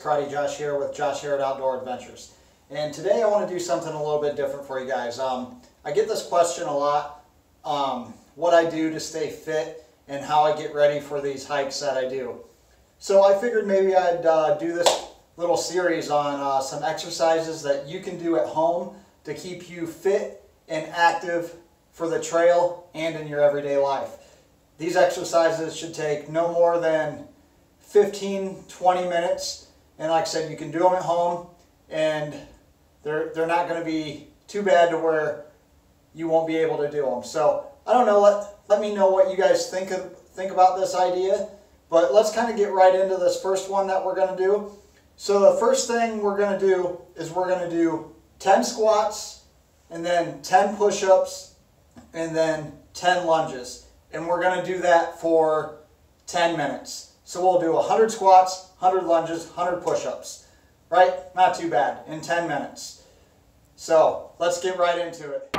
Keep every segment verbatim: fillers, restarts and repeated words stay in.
Karate Josh here with Josh Herod Outdoor Adventures, and today I want to do something a little bit different for you guys. Um, I get this question a lot, um, what I do to stay fit and how I get ready for these hikes that I do. So I figured maybe I'd uh, do this little series on uh, some exercises that you can do at home to keep you fit and active for the trail and in your everyday life. These exercises should take no more than fifteen to twenty minutes, and like I said, you can do them at home and they're, they're not going to be too bad to where you won't be able to do them. So I don't know, let, let me know what you guys think of, think about this idea, but let's kind of get right into this first one that we're going to do. So the first thing we're going to do is we're going to do ten squats, and then ten push-ups, and then ten lunges. And we're going to do that for ten minutes. So we'll do one hundred squats, one hundred lunges, one hundred push-ups. Right? Not too bad. In ten minutes. So let's get right into it.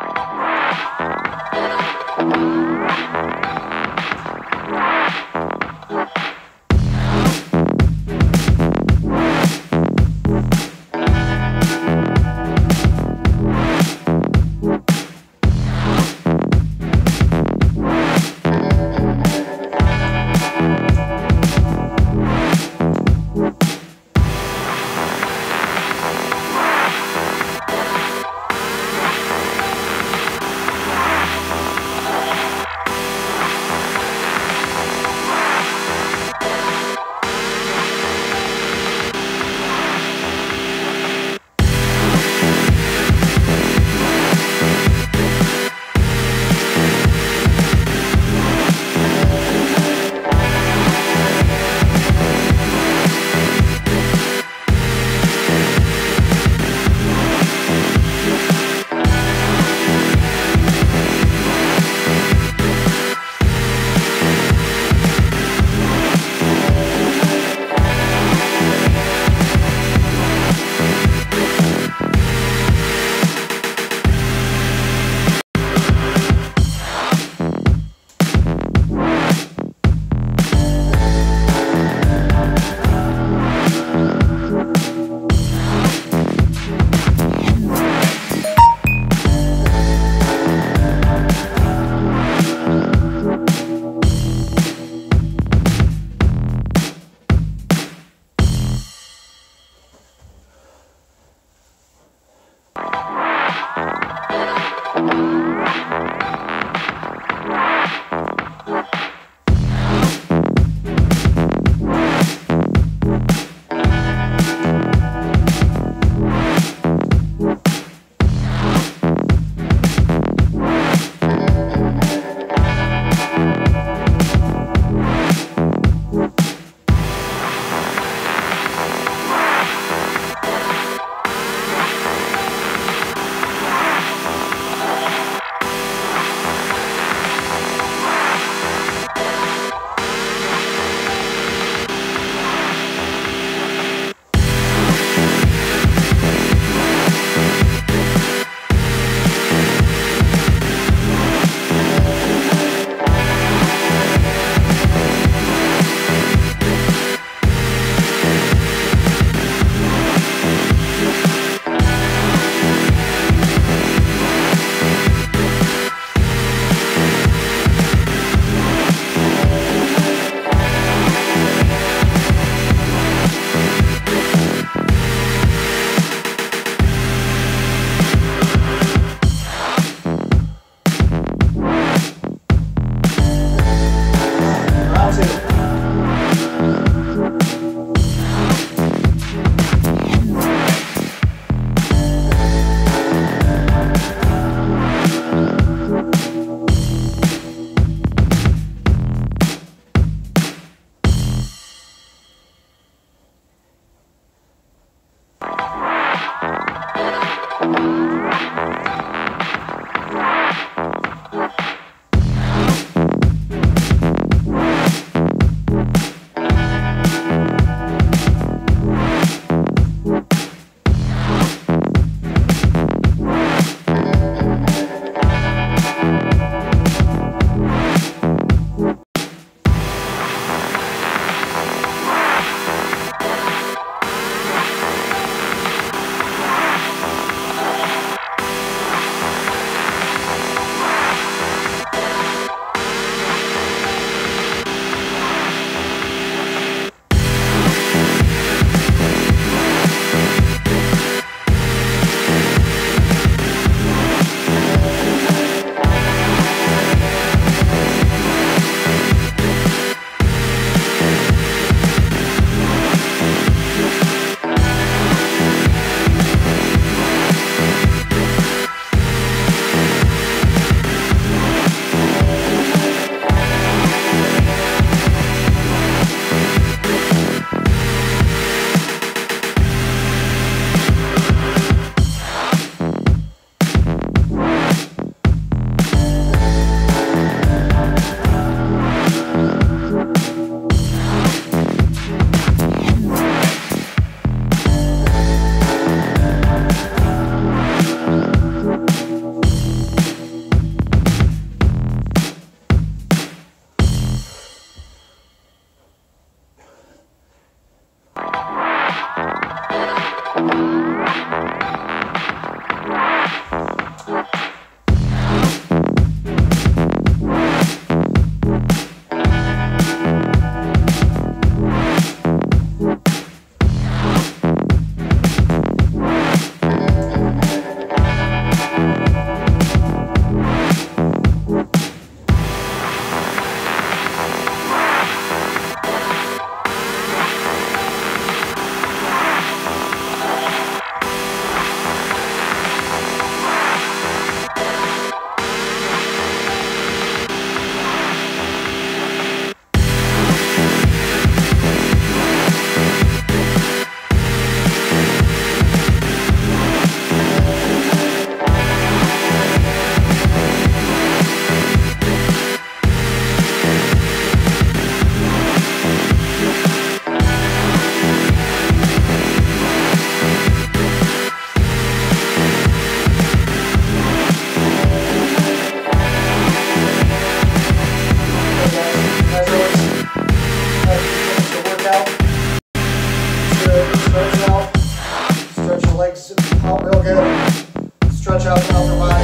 out real good, stretch out the upper body,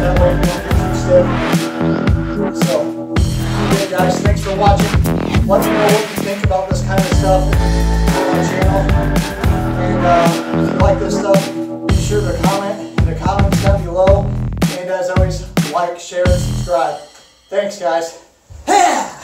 that way you don't get too stiff. So, okay guys, thanks for watching. Let me know what you think about this kind of stuff on my channel. And uh, if you like this stuff, be sure to comment in the comments down below. And as always, like, share, and subscribe. Thanks, guys. Yeah!